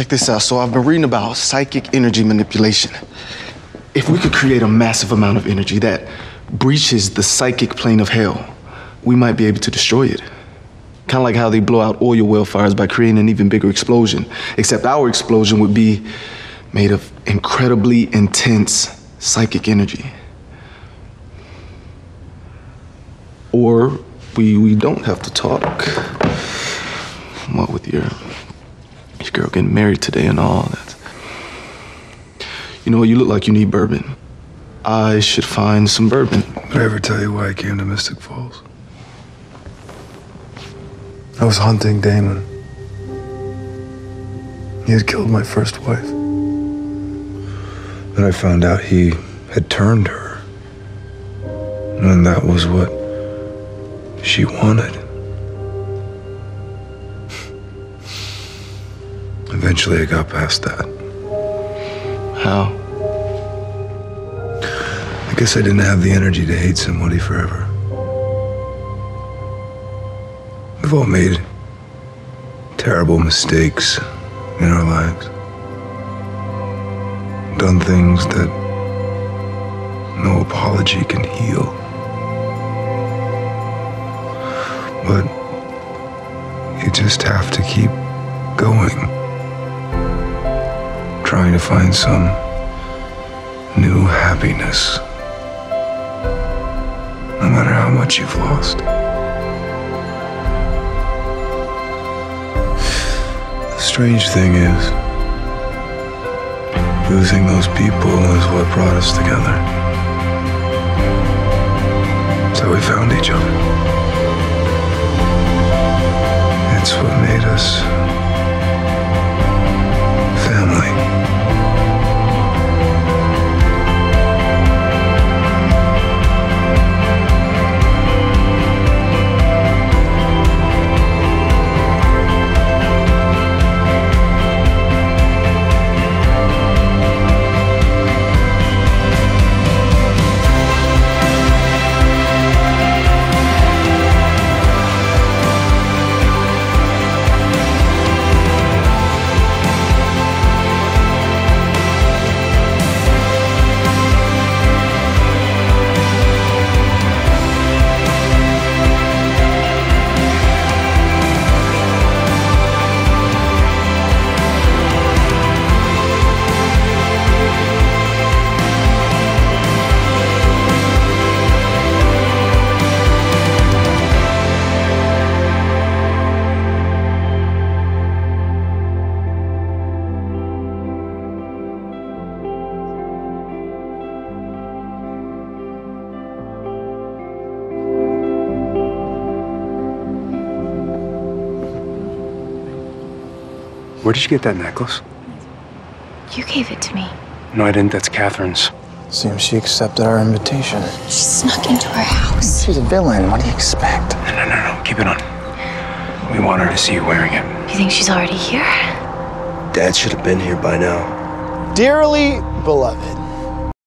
check this out. So I've been reading about psychic energy manipulation. If we could create a massive amount of energy that breaches the psychic plane of hell, we might be able to destroy it. Kind of like how they blow out oil well fires by creating an even bigger explosion, except our explosion would be made of incredibly intense psychic energy. Or we don't have to talk. What with your girl getting married today and all that. You know what, you look like you need bourbon. I should find some bourbon. Did I ever tell you why I came to Mystic Falls? I was hunting Damon. He had killed my first wife. Then I found out he had turned her. And that was what she wanted. Eventually I got past that. How? I guess I didn't have the energy to hate somebody forever. We've all made terrible mistakes in our lives. Done things that no apology can heal. But you just have to keep going, trying to find some new happiness, no matter how much you've lost. The strange thing is, losing those people is what brought us together. So we found each other. It's what made us family. Where did you get that necklace? You gave it to me. No, I didn't. That's Catherine's. Seems she accepted our invitation. She snuck into our house. She's a villain. What do you expect? No. Keep it on. We want her to see you wearing it. You think she's already here? Dad should have been here by now. Dearly beloved.